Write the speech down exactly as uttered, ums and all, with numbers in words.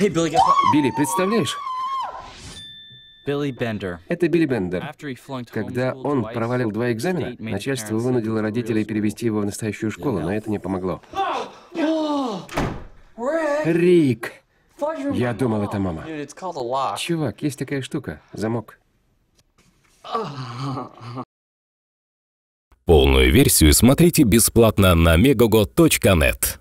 Hey, Billy, Билли, представляешь? Billy Bender. Это Билли Бендер. Когда он провалил два экзамена, начальство вынудило родителей перевести его в настоящую школу, но это не помогло. Рик! Я думал, это мама. Чувак, есть такая штука. Замок. Полную версию смотрите бесплатно на мегого точка нет.